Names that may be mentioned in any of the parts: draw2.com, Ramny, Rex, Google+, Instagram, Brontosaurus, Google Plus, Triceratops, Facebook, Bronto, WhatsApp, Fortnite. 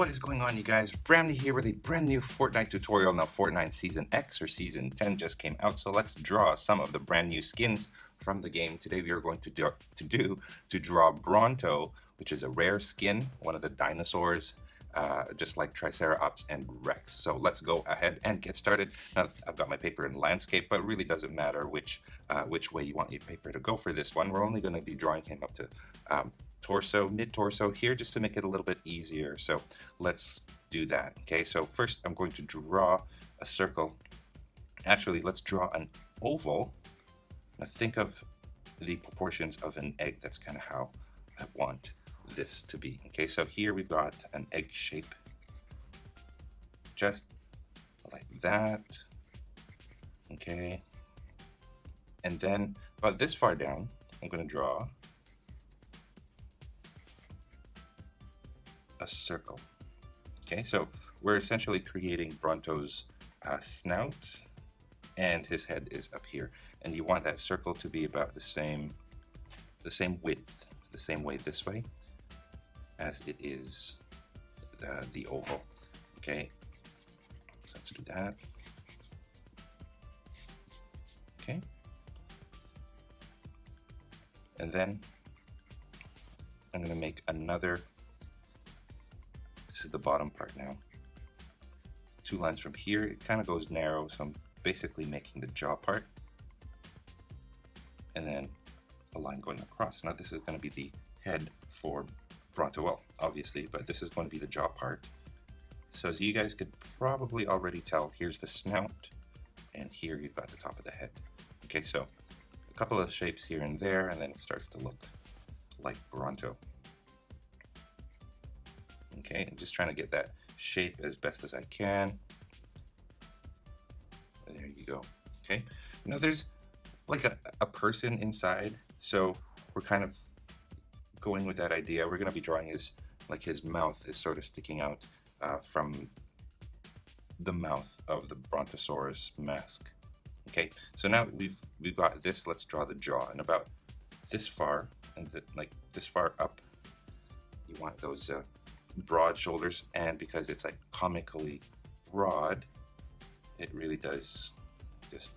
What is going on, you guys? Ramny here with a brand new Fortnite tutorial. Now, Fortnite Season X or Season 10 just came out, so let's draw some of the brand new skins from the game. Today we are going to draw Bronto, which is a rare skin, one of the dinosaurs, just like Triceratops and Rex. So let's go ahead and get started. Now, I've got my paper in landscape, but it really doesn't matter which way you want your paper to go for this one. We're only going to be drawing him up to torso, mid-torso here, just to make it a little bit easier. So let's do that. Okay, so first I'm going to draw a circle. Actually, let's draw an oval. Now think of the proportions of an egg. That's kind of how I want this to be. Okay, so here we've got an egg shape, just like that. Okay, and then about this far down, I'm going to draw a circle. Okay, so we're essentially creating Bronto's snout, and his head is up here, and you want that circle to be about the same width, the same way this way as it is the oval. Okay, so let's do that. Okay, and then I'm going to make another. This is the bottom part now. Two lines from here, it kind of goes narrow, so I'm basically making the jaw part. And then a line going across. Now this is going to be the head for Bronto, well, obviously, but this is going to be the jaw part. So as you guys could probably already tell, here's the snout, and here you've got the top of the head. Okay, so a couple of shapes here and there, and then it starts to look like Bronto. Okay, I'm just trying to get that shape as best as I can. There you go. Okay, now there's like a person inside, so we're kind of going with that idea. We're going to be drawing his mouth is sort of sticking out from the mouth of the Brontosaurus mask. Okay, so now we've got this. Let's draw the jaw, and about this far and this far up, you want those broad shoulders, and because it's like comically broad, it really does just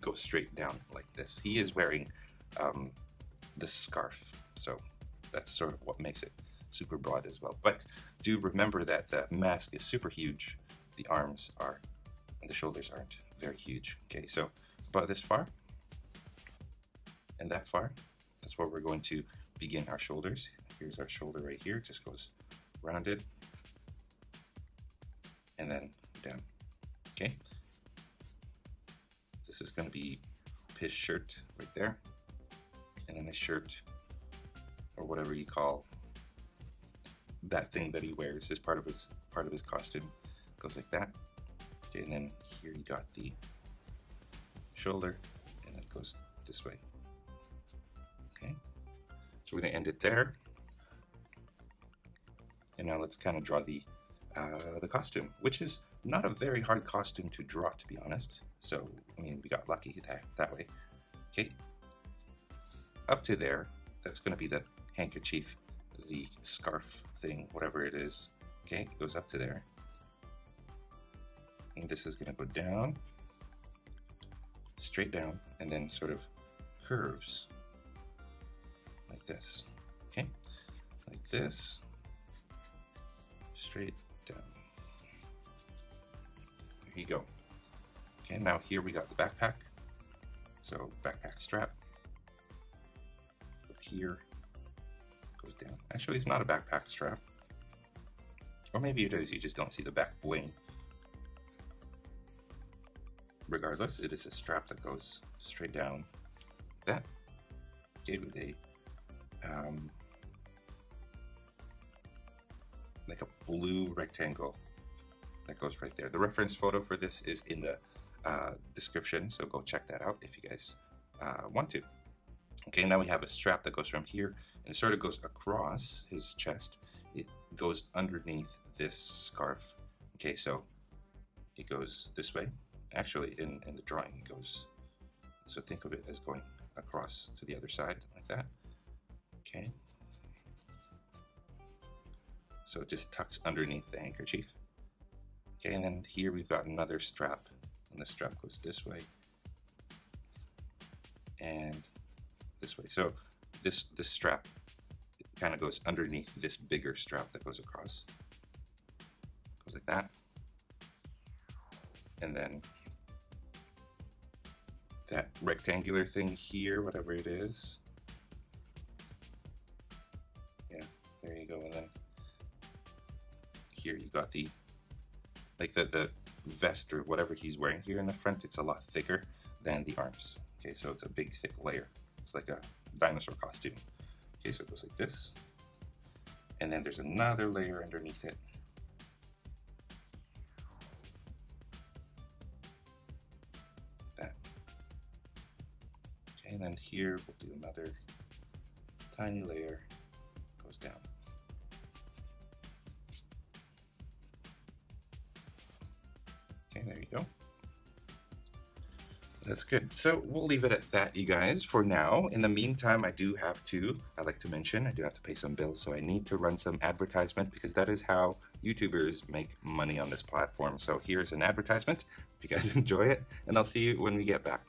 go straight down like this. He is wearing the scarf, so that's sort of what makes it super broad as well. But do remember that the mask is super huge, the arms are, and the shoulders aren't very huge. Okay, so about this far and that far, that's where we're going to begin our shoulders. Here's our shoulder right here, it just goes rounded and then down. Okay, this is going to be his shirt right there, and then his shirt, or whatever you call that thing that he wears, is part of his costume, goes like that. Okay, and then here you got the shoulder, and it goes this way. Okay, so we're going to end it there. And now let's kind of draw the costume, which is not a very hard costume to draw, to be honest. So, I mean, we got lucky that way. Okay, up to there, that's going to be the handkerchief, the scarf thing, whatever it is. Okay, it goes up to there. And this is going to go down, straight down, and then sort of curves like this. Okay, like this. Straight down. There you go. Okay, now here we got the backpack. So backpack strap. Up here, goes down. Actually, it's not a backpack strap. Or maybe it is, you just don't see the back bling. Regardless, it is a strap that goes straight down. That gave it a like a blue rectangle that goes right there. The reference photo for this is in the description, so go check that out if you guys want to. Okay, now we have a strap that goes from here, and it sort of goes across his chest. It goes underneath this scarf. Okay, so it goes this way. Actually, in the drawing it goes, so think of it as going across to the other side, like that. Okay. So it just tucks underneath the handkerchief. Okay, and then here we've got another strap, and the strap goes this way and this way. So this strap kind of goes underneath this bigger strap that goes across. Goes like that. And then that rectangular thing here, whatever it is. Yeah, there you go. And then here you got the, like the vest or whatever he's wearing here in the front, it's a lot thicker than the arms. Okay, so it's a big thick layer. It's like a dinosaur costume. Okay, so it goes like this. And then there's another layer underneath it. That. Okay, and then here we'll do another tiny layer. Goes down. Okay, there you go. That's good. So we'll leave it at that, you guys, for now. In the meantime, I do have to pay some bills, so I need to run some advertisement because that is how YouTubers make money on this platform. So here's an advertisement. If you guys enjoy it, and I'll see you when we get back.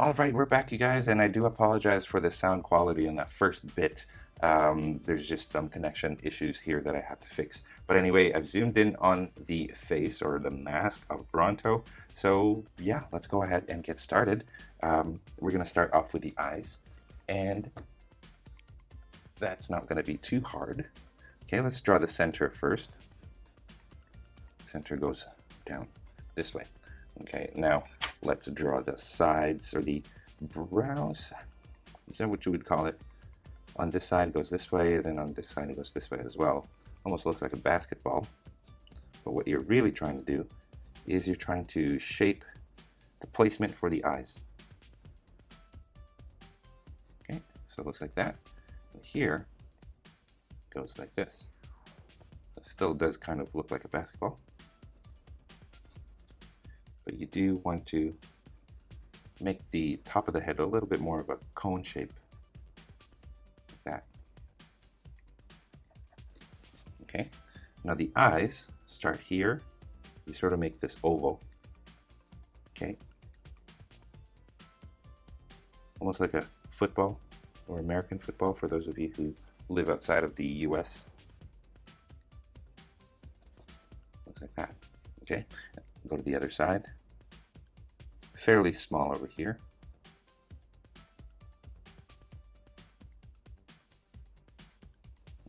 All right, we're back, you guys, and I do apologize for the sound quality in that first bit. There's just some connection issues here that I have to fix. But anyway, I've zoomed in on the face or the mask of Bronto. So yeah, let's go ahead and get started. We're going to start off with the eyes, and that's not going to be too hard. Okay, let's draw the center first. Center goes down this way. Okay, now let's draw the sides or the brows. Is that what you would call it? On this side it goes this way, then on this side it goes this way as well. Almost looks like a basketball. But what you're really trying to do is you're trying to shape the placement for the eyes. Okay, so it looks like that. And here it goes like this. It still does kind of look like a basketball. But you do want to make the top of the head a little bit more of a cone shape. Okay, now the eyes start here. You sort of make this oval. Okay, almost like a football or American football for those of you who live outside of the US. Looks like that. Okay, go to the other side. Fairly small over here.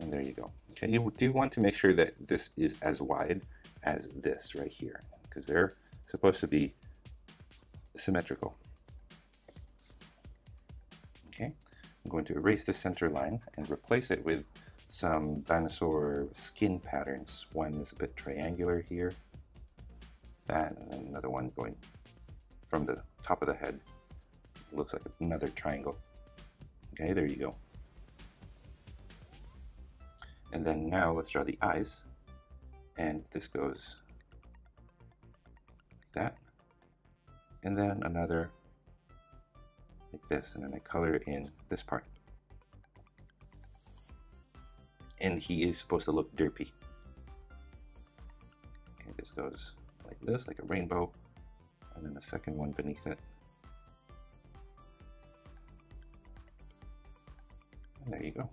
And there you go. Okay, you do want to make sure that this is as wide as this right here, because they're supposed to be symmetrical. Okay, I'm going to erase the center line and replace it with some dinosaur skin patterns. One is a bit triangular here, that, and then another one going from the top of the head. Looks like another triangle. Okay, there you go. And then now let's draw the eyes, and this goes like that, and then another like this, and then I color in this part. And he is supposed to look derpy. Okay, this goes like this, like a rainbow, and then the second one beneath it. And there you go.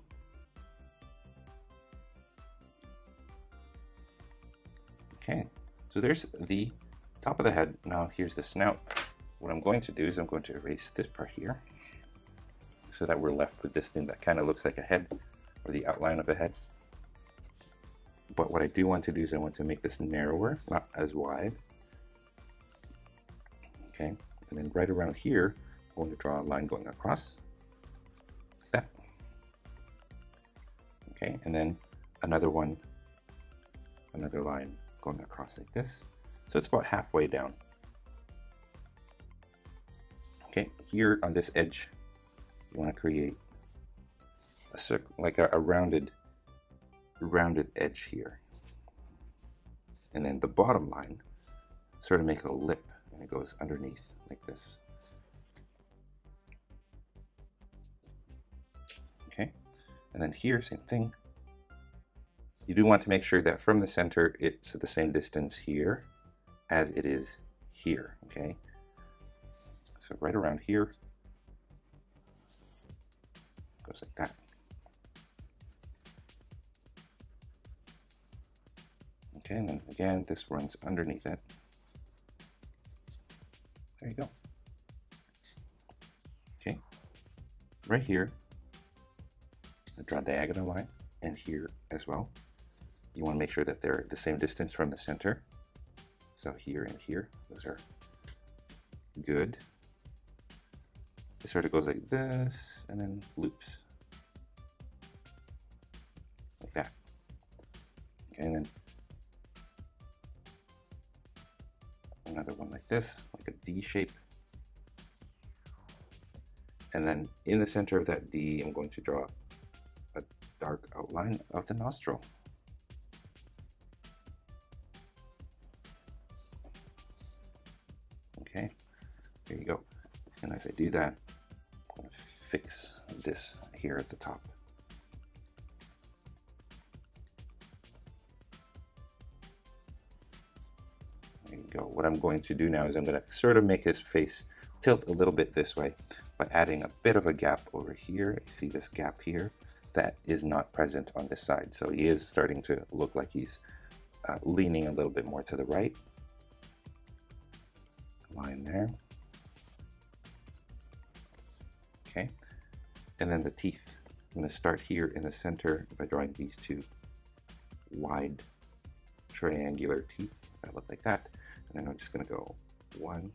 Okay, so there's the top of the head. Now here's the snout. What I'm going to do is I'm going to erase this part here so that we're left with this thing that kind of looks like a head or the outline of a head. But what I do want to do is I want to make this narrower, not as wide. Okay, and then right around here, I'm going to draw a line going across like that. Okay, and then another one, another line going across like this. So it's about halfway down. Okay, here on this edge, you want to create a circle, like a rounded edge here. And then the bottom line, sort of make a lip, and it goes underneath like this. Okay, and then here, same thing. You do want to make sure that from the center, it's the same distance here as it is here, okay? So right around here, goes like that. Okay, and then again, this runs underneath it. There you go. Okay, right here, I draw a diagonal line, and here as well. You want to make sure that they're the same distance from the center. So here and here, those are good. It sort of goes like this and then loops like that. Okay, and then another one like this, like a D shape. And then in the center of that D, I'm going to draw a dark outline of the nostril. Okay, there you go. And as I do that, I'm going to fix this here at the top. There you go. What I'm going to do now is I'm going to sort of make his face tilt a little bit this way by adding a bit of a gap over here. You see this gap here? That is not present on this side. So he is starting to look like he's leaning a little bit more to the right. Line there. Okay, and then the teeth. I'm going to start here in the center by drawing these two wide triangular teeth that look like that. And then I'm just going to go one,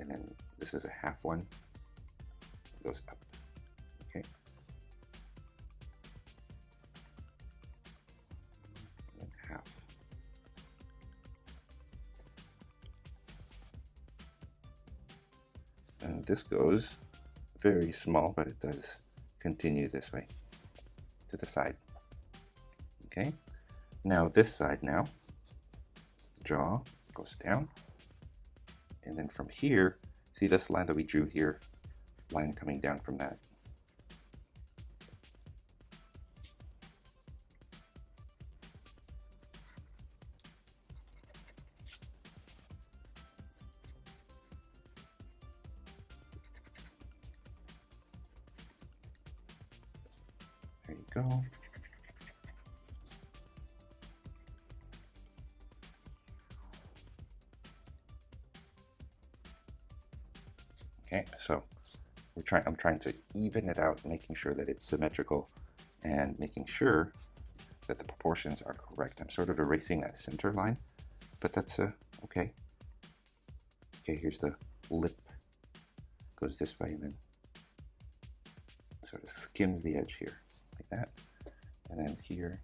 and then this is a half one. It goes up. Okay. And then half. And this goes very small, but it does continue this way to the side. Okay, now this side now, draw, goes down. And then from here, see this line that we drew here, line coming down from that. There you go. Okay, so I'm trying to even it out, making sure that it's symmetrical and making sure that the proportions are correct. I'm sort of erasing that center line, but that's okay. Okay, here's the lip. Goes this way and then sort of skims the edge here. Like that, and then here,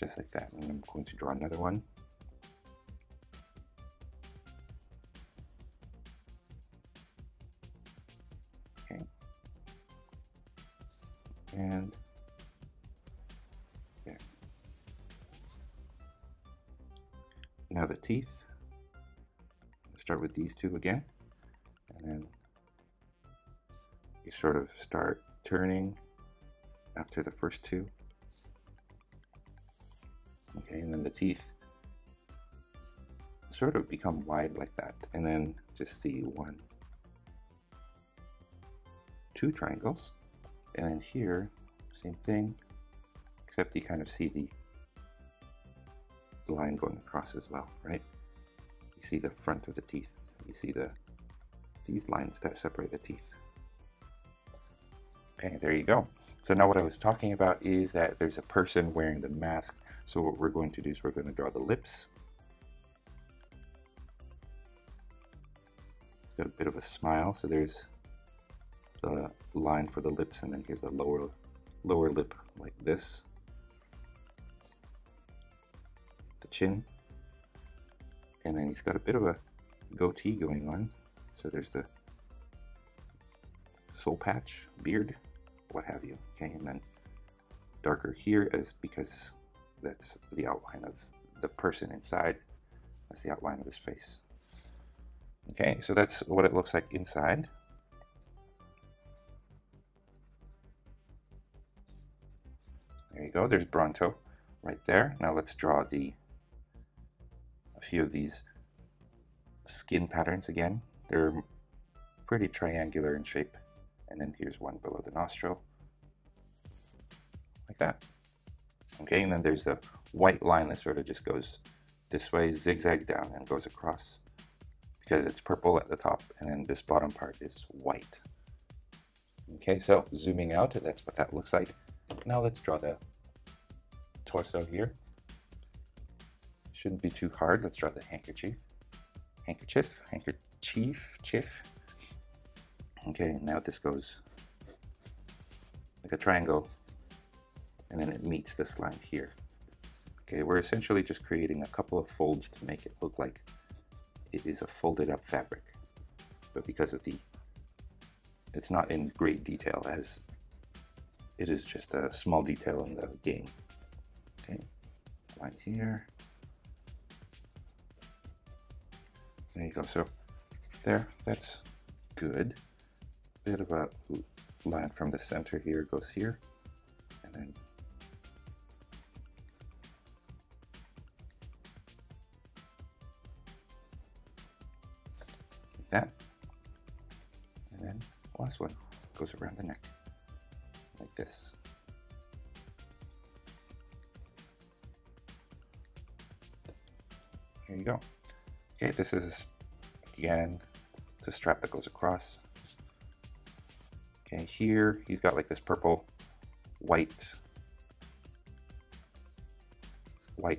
just like that. And I'm going to draw another one. Okay, and there. Now the teeth. I'll start with these two again, and then you sort of start turning after the first two. Okay, and then the teeth sort of become wide like that. And then just see one, two triangles. And then here, same thing, except you kind of see the line going across as well, right? You see the front of the teeth. You see these lines that separate the teeth. Okay, there you go. So now what I was talking about is that there's a person wearing the mask. So what we're going to do is we're going to draw the lips. Got a bit of a smile. So there's the line for the lips, and then here's the lower lip like this. The chin. And then he's got a bit of a goatee going on. So there's the soul patch, beard, what have you. Okay, and then darker here is because that's the outline of the person inside. That's the outline of his face. Okay, so that's what it looks like inside. go. There's Bronto right there. Now let's draw a few of these skin patterns again. They're pretty triangular in shape. And then here's one below the nostril, like that. Okay, and then there's the white line that sort of just goes this way, zigzags down and goes across, because it's purple at the top and then this bottom part is white. Okay, so zooming out, that's what that looks like. Now let's draw the torso here. Shouldn't be too hard. Let's draw the handkerchief. Okay, now this goes like a triangle and then it meets this line here. Okay, we're essentially just creating a couple of folds to make it look like it is a folded up fabric, but because of it's not in great detail, as it is just a small detail in the game. Okay, line here. There you go. So there, that's good. Bit of a line from the center here goes here, and then like that, and then last one goes around the neck like this. There you go. Okay, this is again, it's a strap that goes across. Okay, here he's got like this purple, white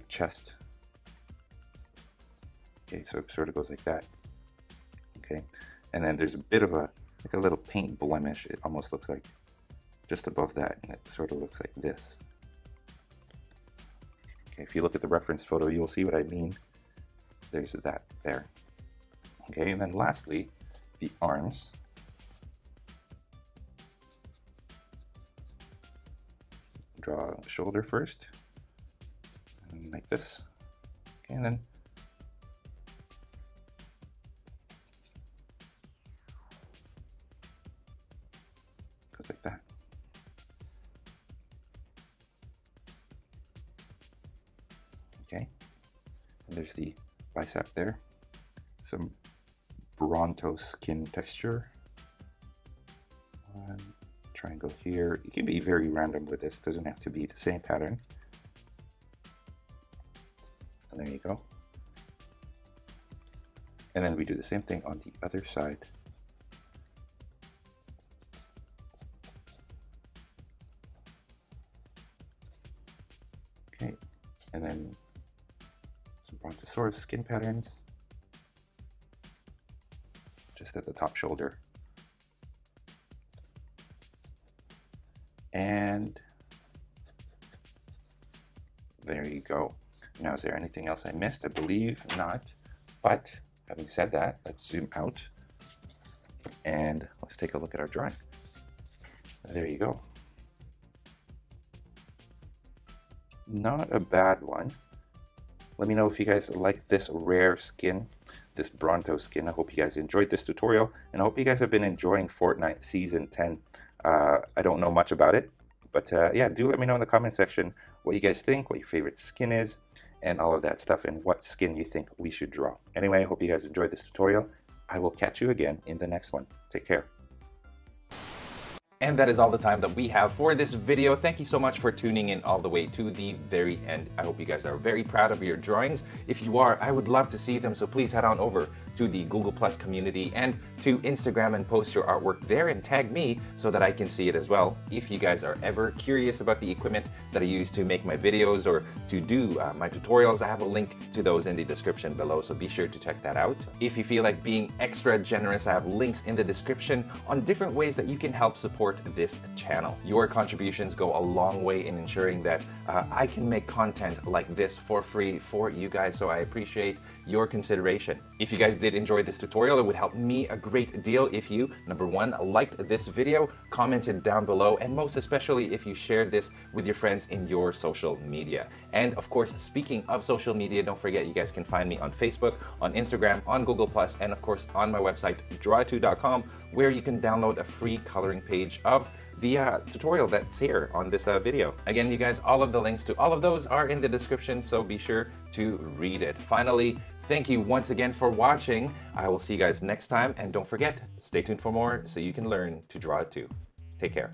chest. Okay, so it sort of goes like that. Okay, and then there's a bit of like a little paint blemish. It almost looks like just above that, and it sort of looks like this. Okay, if you look at the reference photo, you'll see what I mean. There's that there. Okay, and then lastly, the arms. Draw the shoulder first, and like this. Okay, and then goes like that. Okay, and there's the bicep there. Some Bronto skin texture. One triangle here. It can be very random with this. Doesn't have to be the same pattern. And there you go. And then we do the same thing on the other side. Okay. And then some Brontosaurus skin patterns. Just at the top shoulder. And there you go. Now, is there anything else I missed? I believe not. But having said that, let's zoom out and let's take a look at our drawing. There you go. Not a bad one. Let me know if you guys like this rare skin, this Bronto skin. I hope you guys enjoyed this tutorial, and I hope you guys have been enjoying Fortnite Season 10. I don't know much about it, but yeah, do let me know in the comment section what you guys think, what your favorite skin is, and all of that stuff, and what skin you think we should draw. Anyway, I hope you guys enjoyed this tutorial. I will catch you again in the next one. Take care. And that is all the time that we have for this video. Thank you so much for tuning in all the way to the very end. I hope you guys are very proud of your drawings. If you are, I would love to see them, so please head on over to the Google Plus community and to Instagram and post your artwork there and tag me so that I can see it as well. If you guys are ever curious about the equipment that I use to make my videos or to do my tutorials, I have a link to those in the description below, so be sure to check that out. If you feel like being extra generous, I have links in the description on different ways that you can help support this channel. Your contributions go a long way in ensuring that I can make content like this for free for you guys, so I appreciate your consideration. If you guys did enjoy this tutorial, it would help me a great deal if you, number one, liked this video, commented down below, and most especially if you shared this with your friends in your social media. And of course, speaking of social media, don't forget you guys can find me on Facebook, on Instagram, on Google+, and of course on my website, draw2.com, where you can download a free coloring page of the tutorial that's here on this video. Again, you guys, all of the links to all of those are in the description, so be sure to read it. Finally, thank you once again for watching. I will see you guys next time, and don't forget, stay tuned for more so you can learn to draw too. Take care.